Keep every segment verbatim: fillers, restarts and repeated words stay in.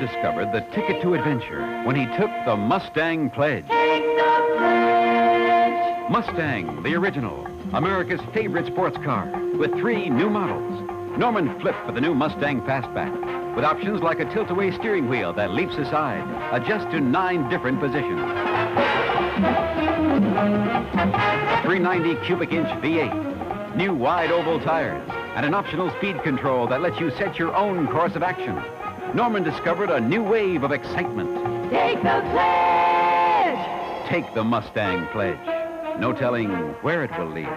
Discovered the ticket to adventure when he took the Mustang pledge. Take the pledge. Mustang, the original, America's favorite sports car, with three new models. Norman flipped for the new Mustang fastback, with options like a tilt-away steering wheel that leaps aside, adjusts to nine different positions. three ninety cubic inch V eight, new wide oval tires, and an optional speed control that lets you set your own course of action. Norman discovered a new wave of excitement. Take the pledge! Take the Mustang pledge. No telling where it will lead.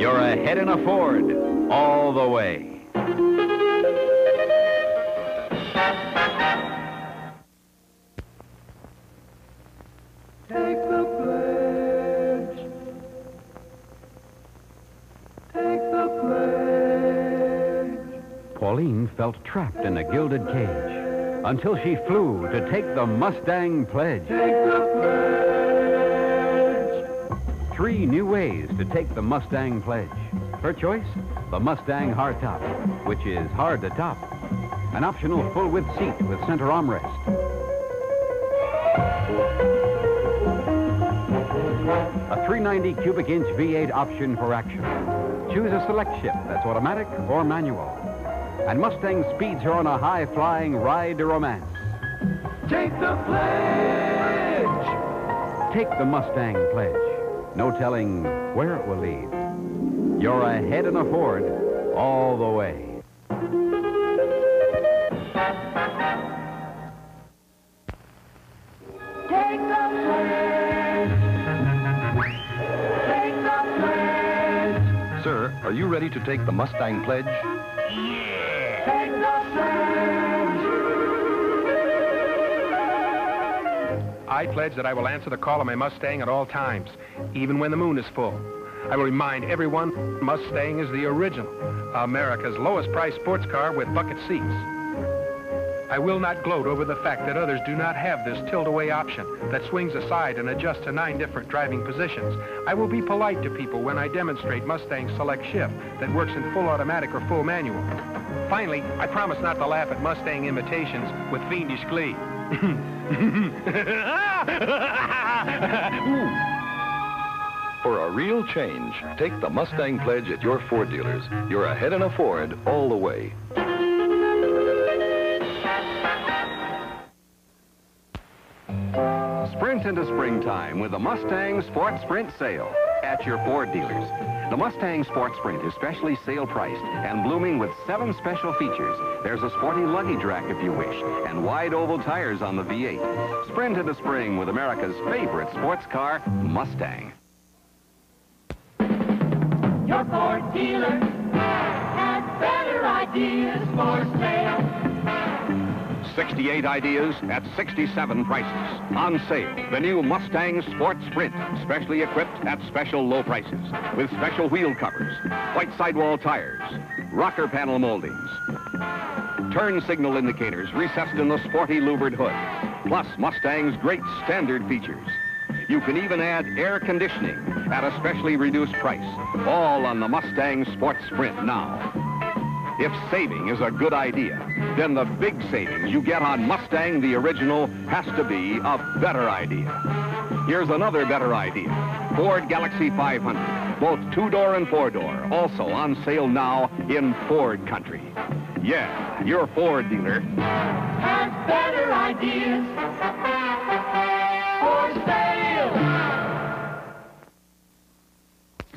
You're ahead in a Ford all the way. Take the pledge. Take the pledge. Pauline felt trapped in a gilded cage until she flew to take the Mustang pledge. Take the pledge. Three new ways to take the Mustang pledge. Her choice, the Mustang hardtop, which is hard to top. An optional full-width seat with center armrest. A three ninety cubic inch V eight option for action. Choose a select shift that's automatic or manual. And Mustang speeds her on a high-flying ride to romance. Take the pledge! Take the Mustang pledge. No telling where it will lead. You're ahead in a Ford all the way. Take the pledge! Take the pledge! Sir, are you ready to take the Mustang pledge? Yeah! Take the pledge. I pledge that I will answer the call of my Mustang at all times, even when the moon is full. I will remind everyone Mustang is the original, America's lowest priced sports car with bucket seats. I will not gloat over the fact that others do not have this tilt-away option that swings aside and adjusts to nine different driving positions. I will be polite to people when I demonstrate Mustang Select Shift that works in full automatic or full manual. Finally, I promise not to laugh at Mustang imitations with fiendish glee. For a real change, take the Mustang pledge at your Ford dealers. You're ahead in a Ford all the way. Sprint into springtime with the Mustang Sport Sprint sale at your Ford dealers. The Mustang Sport Sprint is specially sale-priced and blooming with seven special features. There's a sporty luggage rack if you wish, and wide oval tires on the V eight. Sprint into spring with America's favorite sports car, Mustang. Your Ford dealer has better ideas for sale. sixty-eight ideas at sixty-seven prices. On sale, the new Mustang Sport Sprint, specially equipped at special low prices, with special wheel covers, white sidewall tires, rocker panel moldings, turn signal indicators recessed in the sporty louvered hood, plus Mustang's great standard features. You can even add air conditioning at a specially reduced price, all on the Mustang Sport Sprint now. If saving is a good idea, then the big savings you get on Mustang, the original, has to be a better idea. Here's another better idea. Ford Galaxy five hundred, both two-door and four-door, also on sale now in Ford country. Yeah, your Ford dealer has better ideas for sale.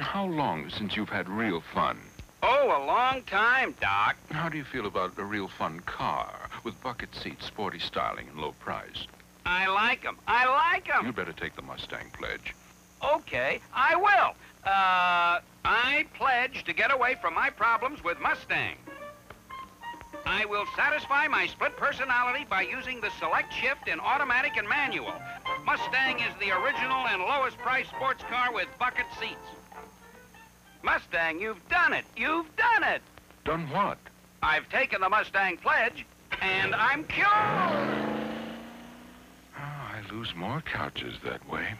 How long since you've had real fun? Oh, a long time, Doc. How do you feel about a real fun car with bucket seats, sporty styling, and low price? I like 'em. I like 'em. You better take the Mustang pledge. Okay, I will. Uh, I pledge to get away from my problems with Mustang. I will satisfy my split personality by using the select shift in automatic and manual. Mustang is the original and lowest priced sports car with bucket seats. Mustang, you've done it. You've done it. Done what? I've taken the Mustang pledge, and I'm cured. Oh, I lose more couches that way.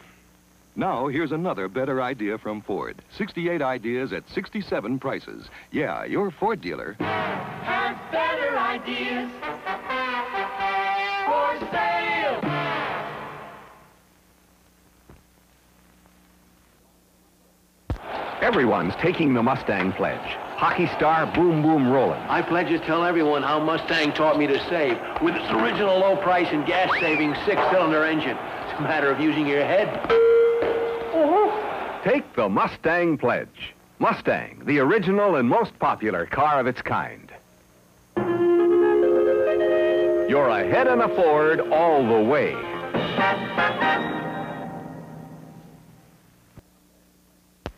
Now, here's another better idea from Ford. sixty-eight ideas at sixty-seven prices. Yeah, your Ford dealer has better ideas for sale. Everyone's taking the Mustang pledge. Hockey star Boom Boom Roland. I pledge to tell everyone how Mustang taught me to save with its original low price and gas-saving six-cylinder engine. It's a matter of using your head. Take the Mustang pledge. Mustang, the original and most popular car of its kind. You're ahead in a Ford all the way.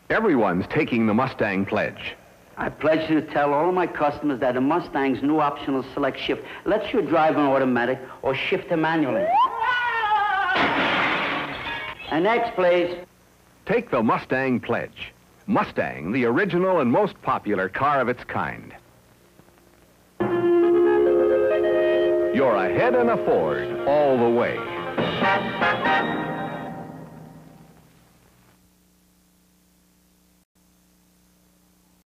Everyone's taking the Mustang pledge. I pledge to tell all my customers that a Mustang's new optional select shift lets you drive an automatic or shift to manually. And next, please. Take the Mustang pledge. Mustang, the original and most popular car of its kind. You're ahead in a Ford all the way.